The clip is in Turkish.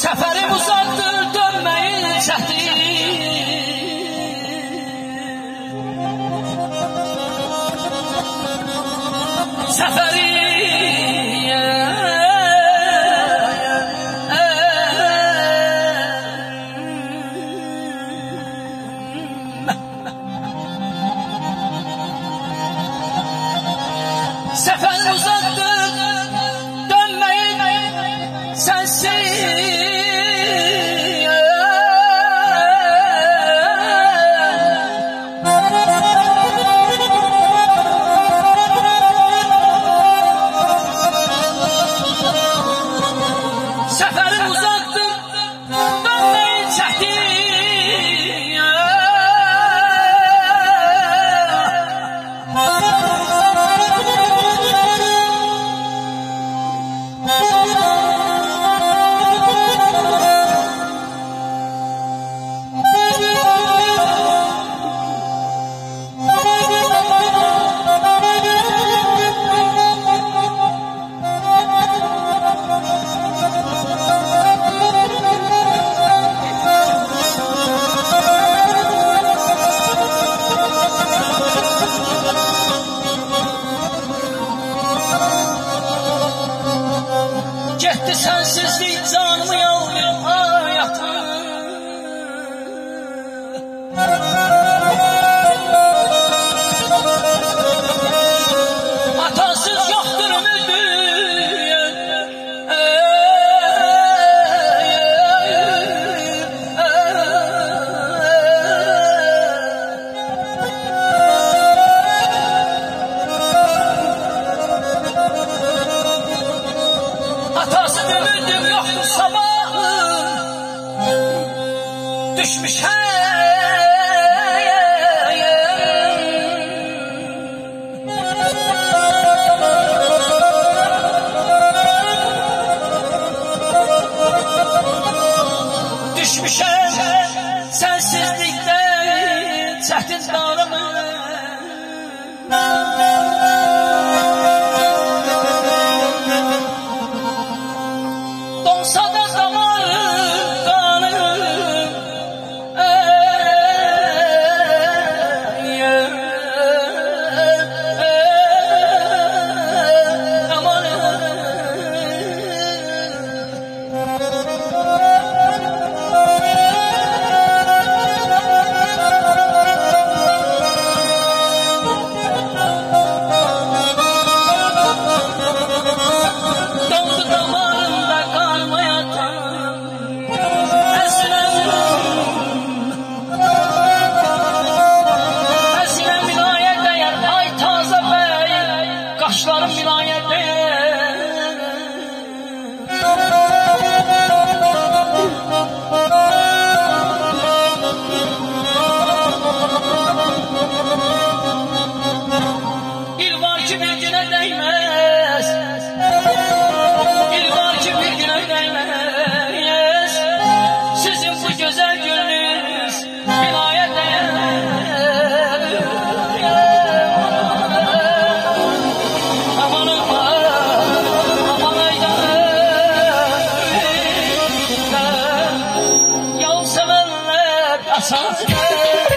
Seferim uzaktır dönmeyin şehri Sefer uzaktır dönmeyin sensiz Sensizlik canımı yalıyor hayatım Hatasız yoktur müdür düşmüş hayallerim düşmüşüm sensizlikte çetin darımı I'm